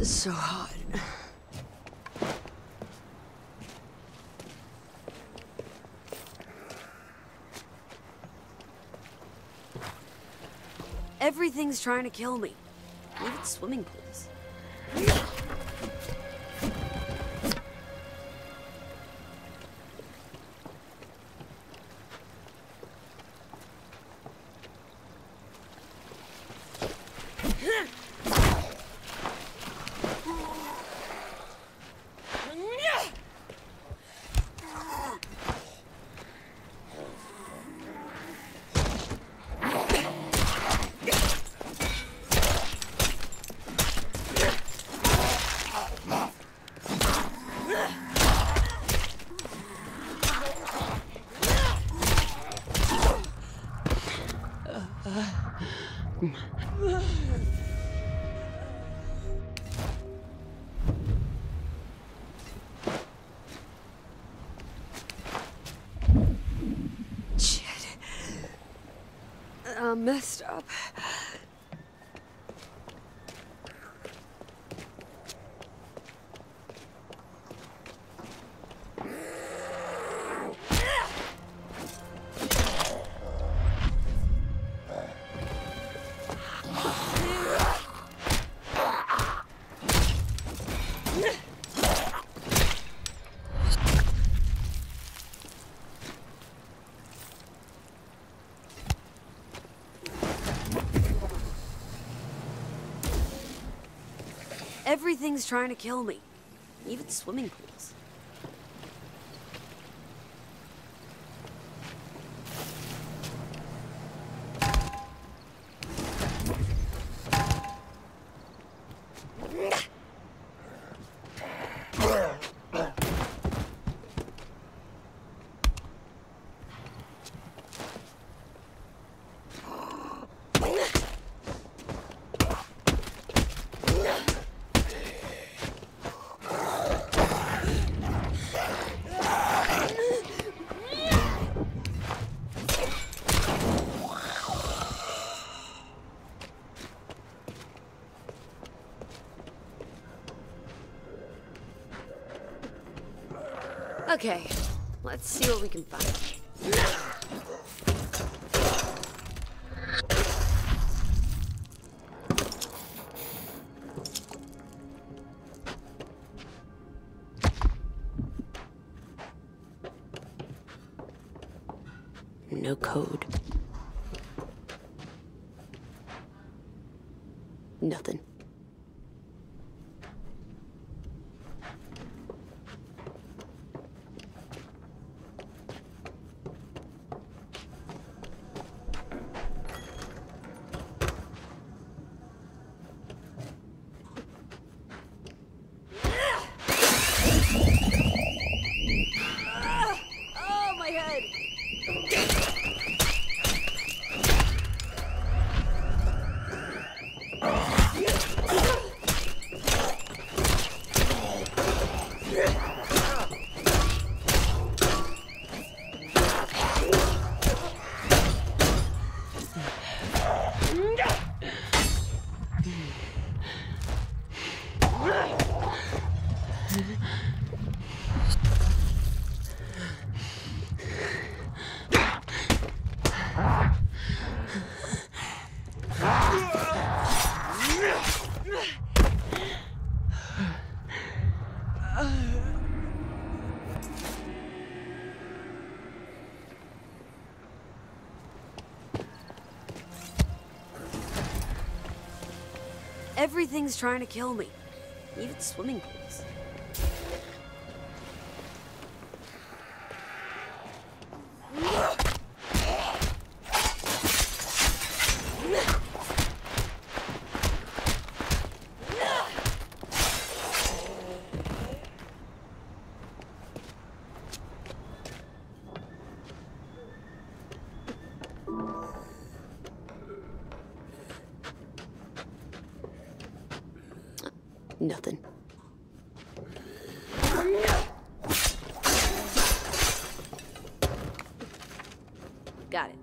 It's so hot. Everything's trying to kill me. Look at swimming pools. Messed up. Everything's trying to kill me, even swimming pools. Okay, let's see what we can find. No code. Nothing. Everything's trying to kill me, even swimming pools. Nothing. Got it.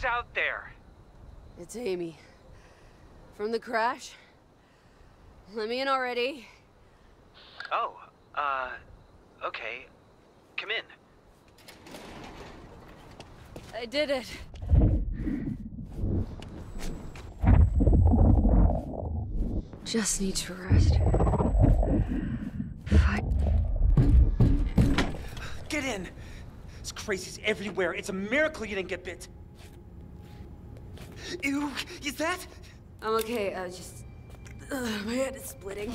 Who's out there? It's Amy. From the crash? Let me in already. Oh, okay. Come in. I did it. Just need to rest. Get in! This crazy's everywhere. It's a miracle you didn't get bit. Ew, is that? I'm okay. I just... my head is splitting.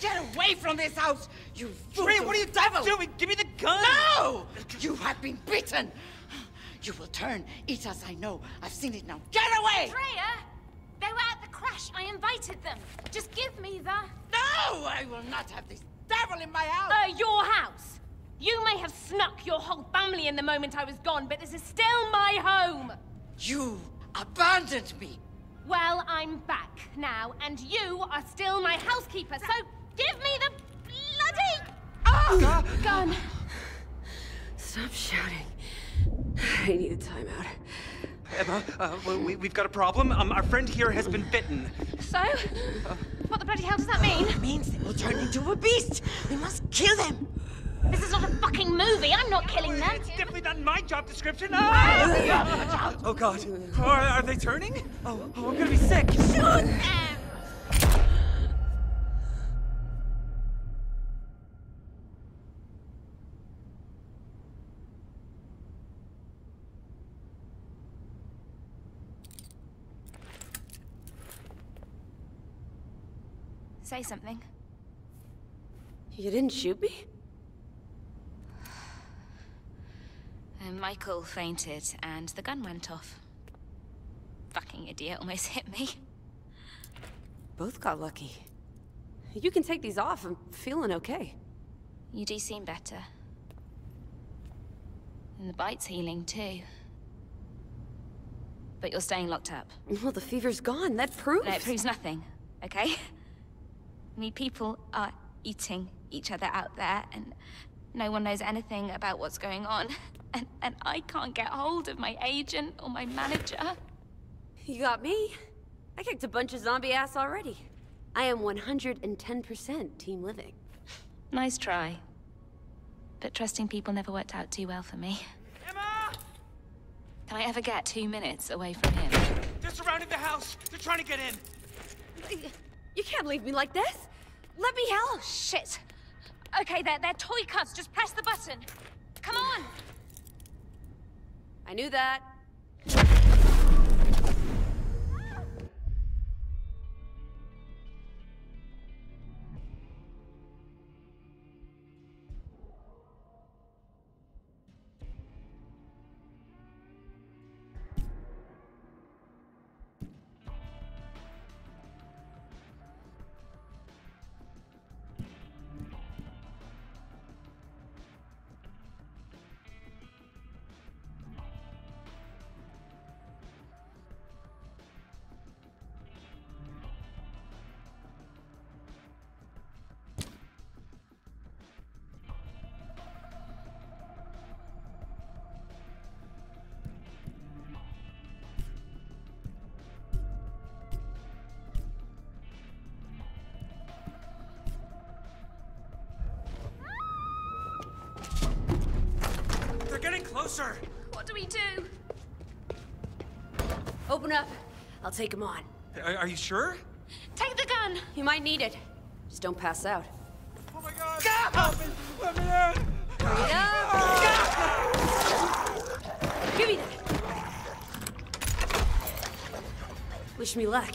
Get away from this house, you fool! Ray, what are you doing? Give me the gun! No! You have been beaten! You will turn. Eat us, I know. I've seen it now. Get away! Drea! They were at the crash. I invited them. Just give me the... No! I will not have this devil in my house! Your house! You may have snuck your whole family in the moment I was gone, but this is still my home! You abandoned me! Well, I'm back now, and you are still my housekeeper, so... Give me the bloody gun! Stop shouting. I need a timeout. Emma, we've got a problem. Our friend here has been bitten. So? What the bloody hell does that mean? It means they will turn into a beast. We must kill them. This is not a fucking movie. I'm not killing them. It's definitely not in my job description. Ah! Oh, God. Are they turning? Oh, I'm going to be sick. Shoot them! Say something. You didn't shoot me? And Michael fainted, and the gun went off. Fucking idiot almost hit me. Both got lucky. You can take these off. I'm feeling okay. You do seem better. And the bite's healing, too. But you're staying locked up. Well, the fever's gone. That proves... No, it proves nothing, okay? I mean, people are eating each other out there, and no one knows anything about what's going on. And I can't get hold of my agent or my manager. You got me. I kicked a bunch of zombie ass already. I am 110% team living. Nice try. But trusting people never worked out too well for me. Emma! Can I ever get 2 minutes away from him? They're surrounding the house. They're trying to get in. You can't leave me like this! Let me help! Oh, shit! Okay, they're toy cuts. Just press the button. Come on! I knew that. Closer. What do we do? Open up. I'll take him on. Are you sure? Take the gun. You might need it. Just don't pass out. Oh my God! Help me! Let me in! Hurry up! Give me that. Wish me luck.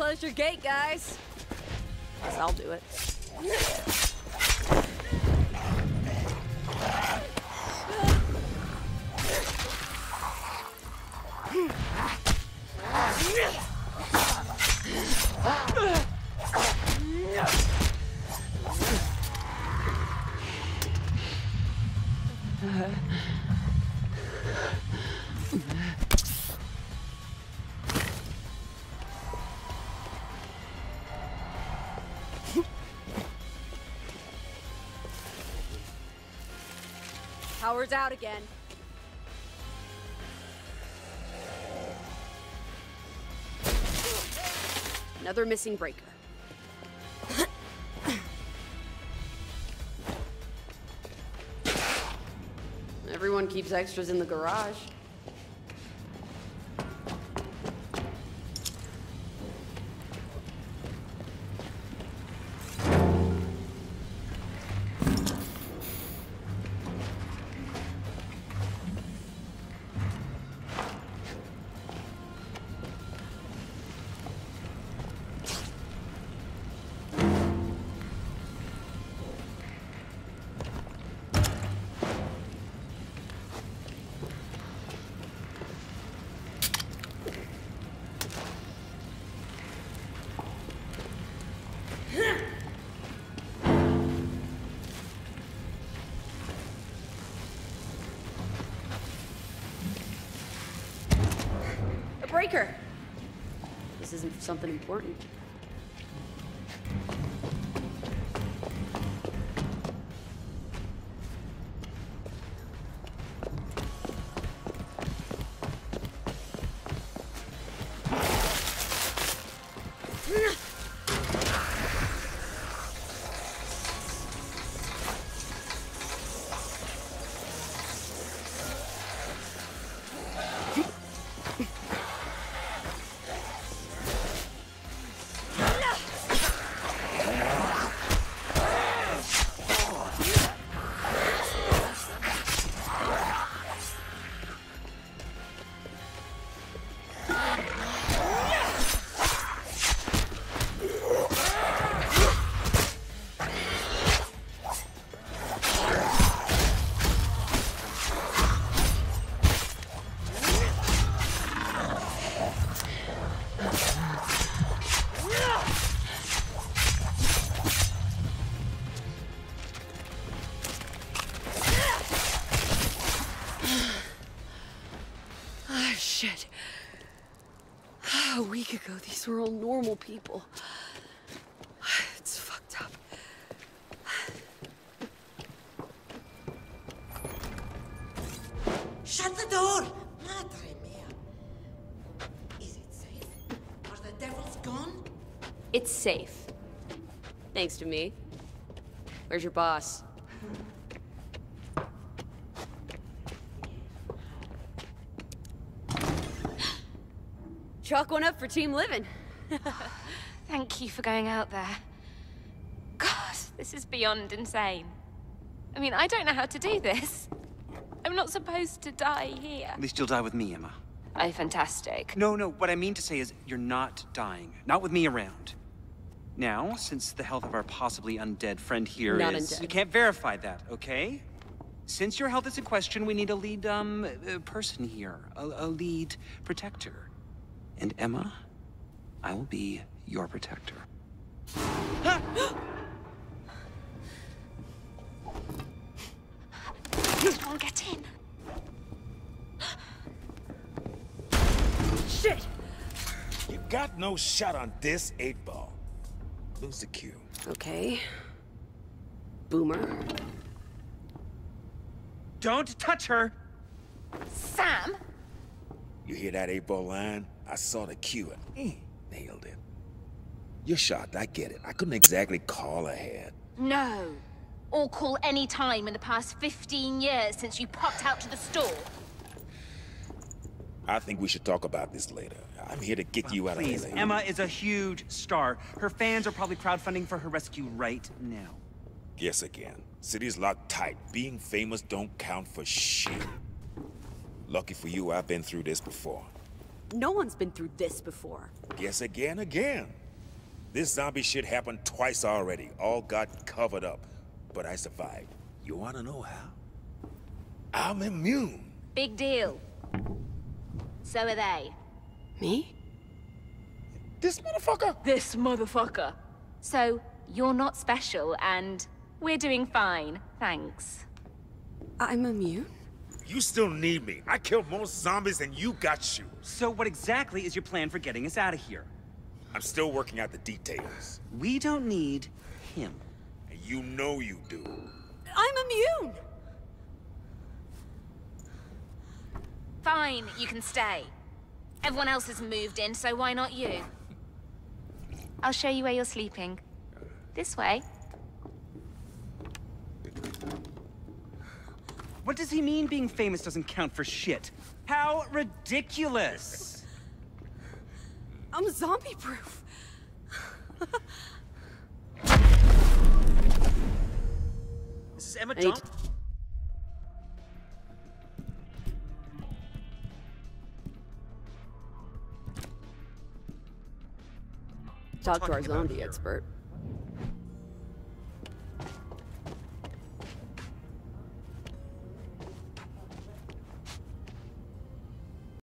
closed your gate, guys. Guess I'll do it. Power's out again. Another missing breaker. Everyone keeps extras in the garage. Breaker. This isn't something important. Shit. A week ago, these were all normal people. It's fucked up. Shut the door! Madre mia. Is it safe? Are the devils gone? It's safe. Thanks to me. Where's your boss? Chalk one up for team living. Thank you for going out there. God, this is beyond insane. I mean, I don't know how to do this. I'm not supposed to die here. At least you'll die with me, Emma. Oh, fantastic. No, what I mean to say is you're not dying. Not with me around. Now, since the health of our possibly undead friend here is... Undead. We can't verify that, okay? Since your health is in question, we need a lead, person here. A lead protector. And Emma, I will be your protector. Someone get in. Shit! You got no shot on this 8-ball. Lose the cue. Okay. Boomer. Don't touch her! Sam! You hear that 8-ball line? I saw the cue and nailed it. You're shocked, I get it. I couldn't exactly call ahead. No. Or call any time in the past 15 years since you popped out to the store. I think we should talk about this later. I'm here to get you out of here. Emma is a huge star. Her fans are probably crowdfunding for her rescue right now. Guess again. City's locked tight. Being famous don't count for shit. Lucky for you, I've been through this before. No one's been through this before. Guess again. This zombie shit happened twice already. All got covered up. But I survived. You wanna know how? I'm immune. Big deal. So are they. Me? This motherfucker? This motherfucker. So, you're not special and we're doing fine, thanks. I'm immune? You still need me. I killed more zombies than you got you. So what exactly is your plan for getting us out of here? I'm still working out the details. We don't need him. And you know you do. I'm immune! Fine, you can stay. Everyone else has moved in, so why not you? I'll show you where you're sleeping. This way. What does he mean being famous doesn't count for shit? How ridiculous! I'm zombie-proof. This is Emma John. Talk to our zombie expert.